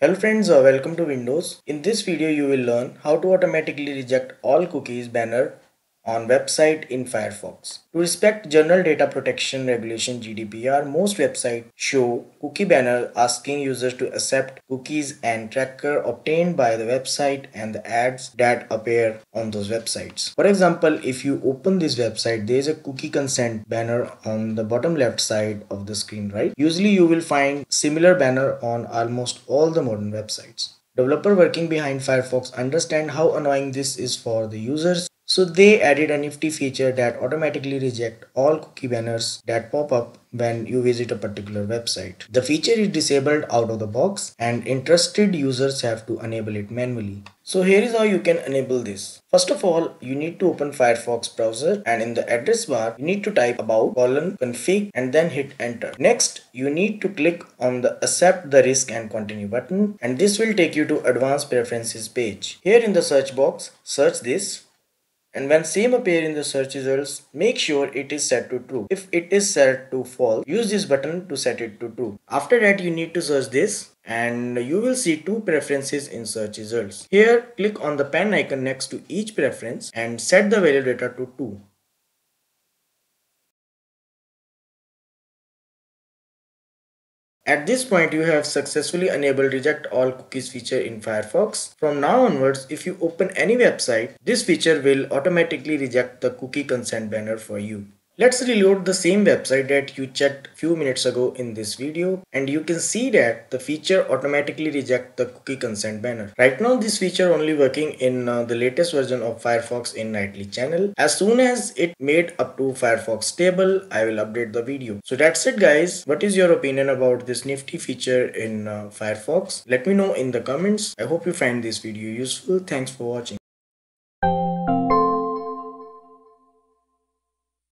Hello friends, welcome to Windows. In this video you will learn how to automatically reject all cookies banner on website in Firefox. To respect General Data Protection Regulation GDPR, most websites show cookie banner asking users to accept cookies and tracker obtained by the website and the ads that appear on those websites. For example, if you open this website, there is a cookie consent banner on the bottom left side of the screen, right? Usually you will find similar banner on almost all the modern websites. Developers working behind Firefox understand how annoying this is for the users. So they added a nifty feature that automatically rejects all cookie banners that pop up when you visit a particular website. The feature is disabled out of the box and interested users have to enable it manually. So here is how you can enable this. First of all, you need to open Firefox browser and in the address bar, you need to type about:/config and then hit enter. Next, you need to click on the accept the risk and continue button and this will take you to advanced preferences page. Here in the search box, search this. And when same appear in the search results, make sure it is set to true. If it is set to false, use this button to set it to true. After that, you need to search this and you will see two preferences in search results. Here, click on the pen icon next to each preference and set the value data to 2. At this point, you have successfully enabled reject all cookies feature in Firefox. From now onwards, if you open any website, this feature will automatically reject the cookie consent banner for you. Let's reload the same website that you checked few minutes ago in this video and you can see that the feature automatically rejects the cookie consent banner. Right now this feature only working in the latest version of Firefox in nightly channel. As soon as it made up to Firefox stable, I will update the video. So that's it guys. What is your opinion about this nifty feature in Firefox? Let me know in the comments. I hope you find this video useful. Thanks for watching.